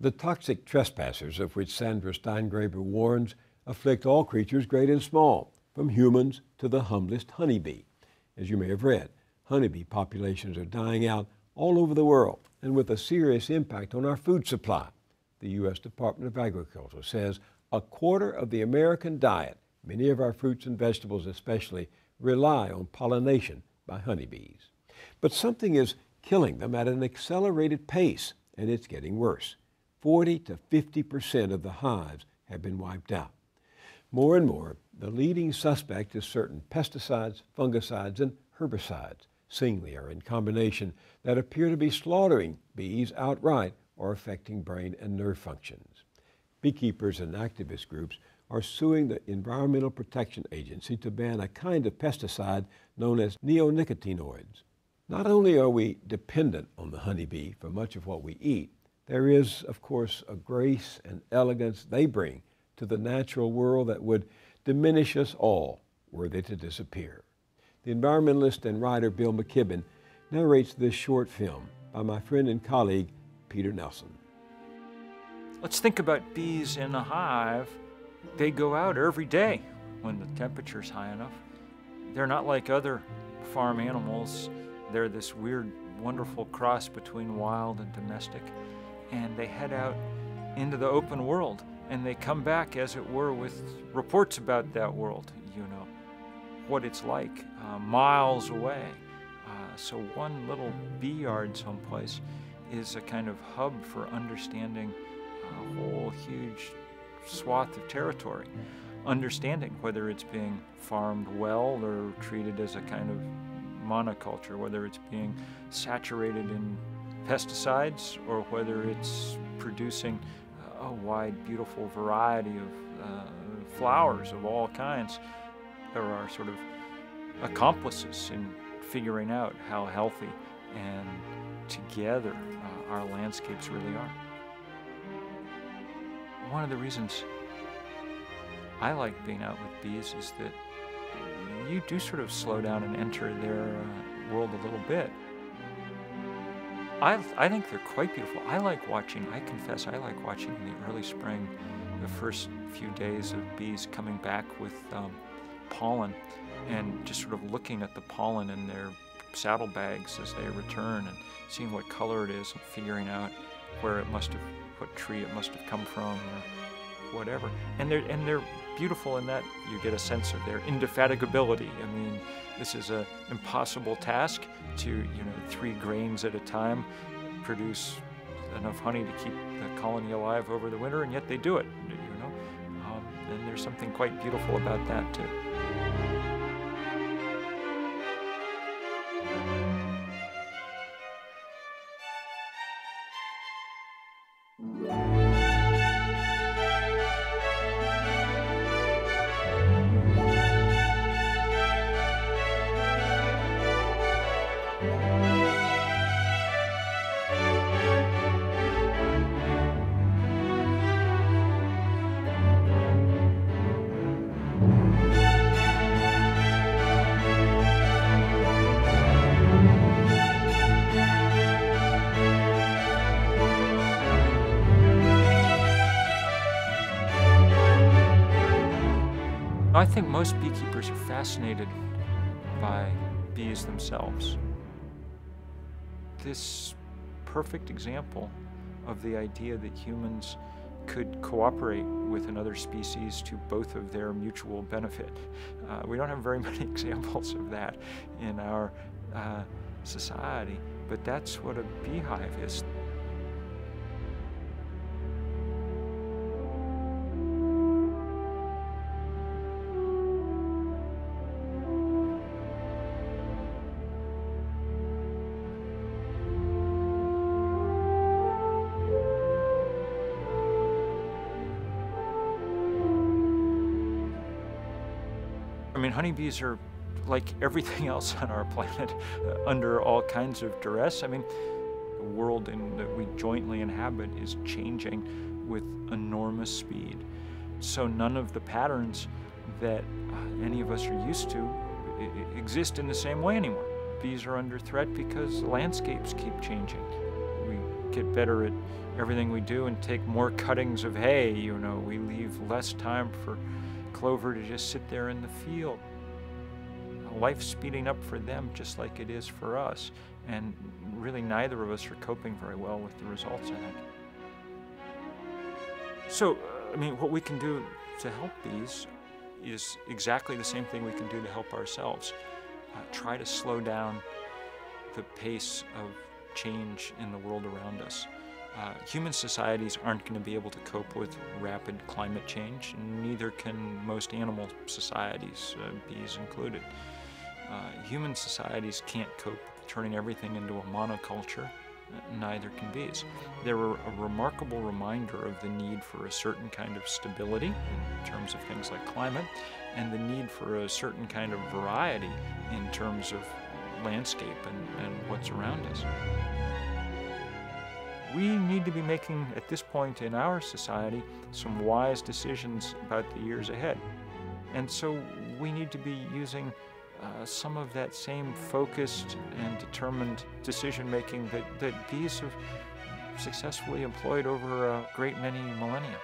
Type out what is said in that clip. The toxic trespassers of which Sandra Steingraber warns afflict all creatures great and small, from humans to the humblest honeybee. As you may have read, honeybee populations are dying out all over the world and with a serious impact on our food supply. The U.S. Department of Agriculture says a quarter of the American diet, many of our fruits and vegetables especially, rely on pollination by honeybees. But something is killing them at an accelerated pace, and it's getting worse. 40% to 50% of the hives have been wiped out. More and more, the leading suspect is certain pesticides, fungicides, and herbicides, singly or in combination, that appear to be slaughtering bees outright or affecting brain and nerve functions. Beekeepers and activist groups are suing the Environmental Protection Agency to ban a kind of pesticide known as neonicotinoids. Not only are we dependent on the honeybee for much of what we eat, there is, of course, a grace and elegance they bring to the natural world that would diminish us all were they to disappear. The environmentalist and writer Bill McKibben narrates this short film by my friend and colleague Peter Nelson. Let's think about bees in a hive. They go out every day when the temperature's high enough. They're not like other farm animals. They're this weird, wonderful cross between wild and domestic. And they head out into the open world, and they come back, as it were, with reports about that world, you know, what it's like miles away. So one little bee yard someplace is a kind of hub for understanding a whole huge swath of territory, understanding whether it's being farmed well or treated as a kind of monoculture, whether it's being saturated in pesticides or whether it's producing a wide, beautiful variety of flowers of all kinds. There are sort of accomplices in figuring out how healthy and together our landscapes really are. One of the reasons I like being out with bees is that you do sort of slow down and enter their world a little bit. I think they're quite beautiful. I like watching, I confess, I like watching in the early spring, the first few days of bees coming back with pollen and just sort of looking at the pollen in their saddlebags as they return and seeing what color it is and figuring out where it must have, what tree it must have come from or whatever. And they're beautiful in that you get a sense of their indefatigability. I mean, this is an impossible task to, you know, 3 grains at a time produce enough honey to keep the colony alive over the winter, and yet they do it, you know. And there's something quite beautiful about that, too. I think most beekeepers are fascinated by bees themselves. This perfect example of the idea that humans could cooperate with another species to both of their mutual benefit. We don't have very many examples of that in our society, but that's what a beehive is. I mean, honeybees are like everything else on our planet, under all kinds of duress. I mean, the world that we jointly inhabit is changing with enormous speed. So none of the patterns that any of us are used to exist in the same way anymore. these are under threat because landscapes keep changing. We get better at everything we do and take more cuttings of hay, you know. We leave less time for clover to just sit there in the field. Life's speeding up for them just like it is for us, and really neither of us are coping very well with the results, I think. So, I mean, what we can do to help these is exactly the same thing we can do to help ourselves. Try to slow down the pace of change in the world around us. Human societies aren't going to be able to cope with rapid climate change, and neither can most animal societies, bees included. Human societies can't cope with turning everything into a monoculture. Neither can bees. They were a remarkable reminder of the need for a certain kind of stability in terms of things like climate, and the need for a certain kind of variety in terms of landscape and what's around us. We need to be making, at this point in our society, some wise decisions about the years ahead. And so we need to be using some of that same focused and determined decision-making that bees have successfully employed over a great many millennia.